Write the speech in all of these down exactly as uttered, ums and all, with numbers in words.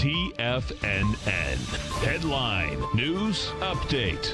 T F N N. Headline News Update.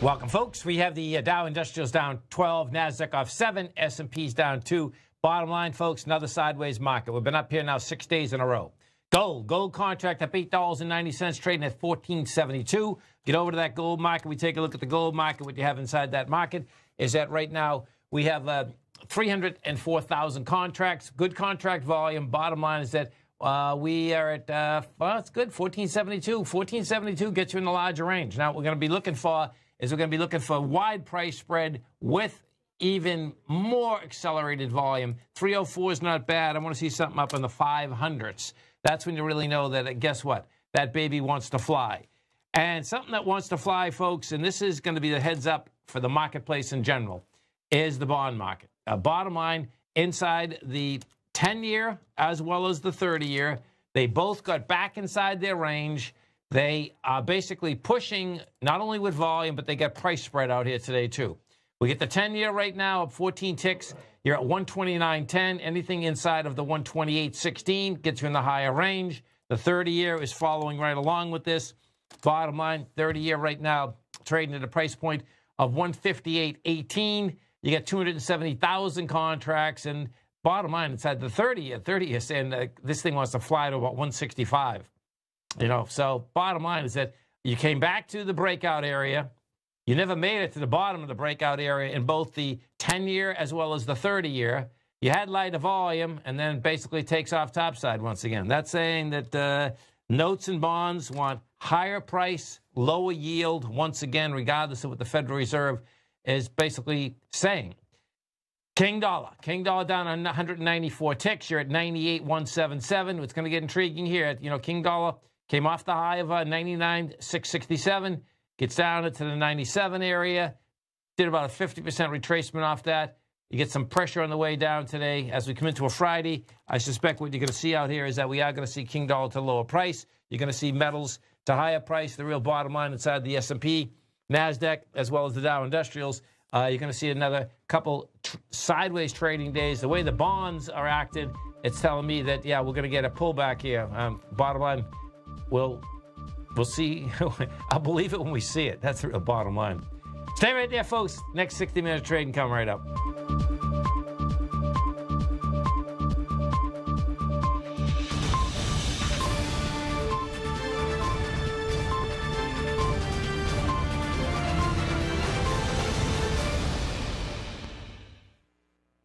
Welcome, folks. We have the Dow Industrials down twelve, Nasdaq off seven, S and P's down two. Bottom line, folks, another sideways market. We've been up here now six days in a row. Gold, gold contract up eight dollars and ninety cents, trading at fourteen seventy-two. Get over to that gold market. We take a look at the gold market. What you have inside that market is that right now we have uh, three hundred four thousand contracts. Good contract volume. Bottom line is that uh, we are at, uh, well, it's good, fourteen seventy-two. fourteen seventy-two gets you in the larger range. Now, what we're going to be looking for is we're going to be looking for a wide price spread with even more accelerated volume. three oh four is not bad. I want to see something up in the five hundreds. That's when you really know that, guess what? That baby wants to fly. And something that wants to fly, folks, and this is going to be the heads up for the marketplace in general, is the bond market. Uh, bottom line, inside the ten year as well as the thirty year, they both got back inside their range. They are basically pushing not only with volume, but they got price spread out here today, too. We get the ten year right now up fourteen ticks. You're at one twenty-nine ten. Anything inside of the one twenty-eight sixteen gets you in the higher range. The thirty year is following right along with this. Bottom line, thirty year right now trading at a price point of one fifty-eight eighteen. You got two hundred seventy thousand contracts. And bottom line, inside the thirty year, thirty year, and uh, this thing wants to fly to about one sixty-five. You know, so bottom line is that you came back to the breakout area. You never made it to the bottom of the breakout area in both the ten year as well as the thirty year. You had lighter volume and then basically takes off topside once again. That's saying that uh, notes and bonds want higher price, lower yield once again, regardless of what the Federal Reserve is basically saying. King dollar. King dollar down on one ninety-four ticks. You're at ninety-eight one seventy-seven. It's going to get intriguing here. You know, King dollar came off the high of uh, ninety-nine six sixty-seven. Gets down into the ninety-seven area, did about a fifty percent retracement off that. You get some pressure on the way down today. As we come into a Friday, I suspect what you're going to see out here is that we are going to see King dollar to lower price. You're going to see metals to higher price, the real bottom line inside the S and P, Nasdaq, as well as the Dow Industrials. Uh, you're going to see another couple tr sideways trading days. The way the bonds are acted, it's telling me that, yeah, we're going to get a pullback here. Um, bottom line, we'll... We'll see. I'll believe it when we see it. That's the real bottom line. Stay right there, folks. Next sixty minute trade and come right up.